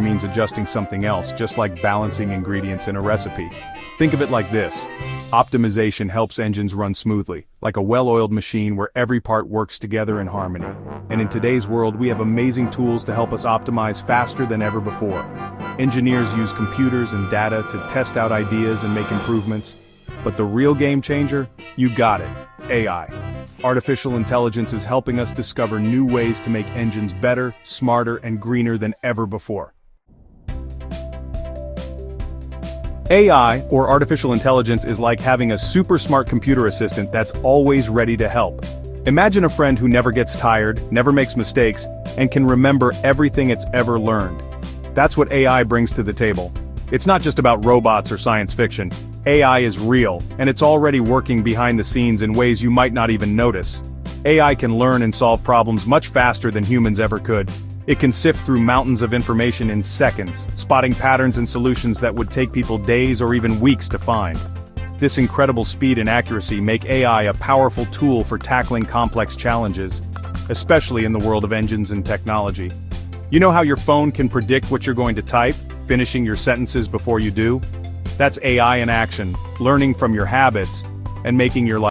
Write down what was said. Means adjusting something else, just like balancing ingredients in a recipe. Think of it like this. Optimization helps engines run smoothly, like a well-oiled machine where every part works together in harmony. And in today's world, we have amazing tools to help us optimize faster than ever before. Engineers use computers and data to test out ideas and make improvements. But the real game changer? You got it. AI. Artificial intelligence is helping us discover new ways to make engines better, smarter, and greener than ever before. AI, or artificial intelligence, is like having a super smart computer assistant that's always ready to help. Imagine a friend who never gets tired, never makes mistakes, and can remember everything it's ever learned. That's what AI brings to the table. It's not just about robots or science fiction. AI is real, and it's already working behind the scenes in ways you might not even notice. AI can learn and solve problems much faster than humans ever could. It can sift through mountains of information in seconds, spotting patterns and solutions that would take people days or even weeks to find. This incredible speed and accuracy make AI a powerful tool for tackling complex challenges, especially in the world of engines and technology. You know how your phone can predict what you're going to type, finishing your sentences before you do? That's AI in action, learning from your habits, and making your life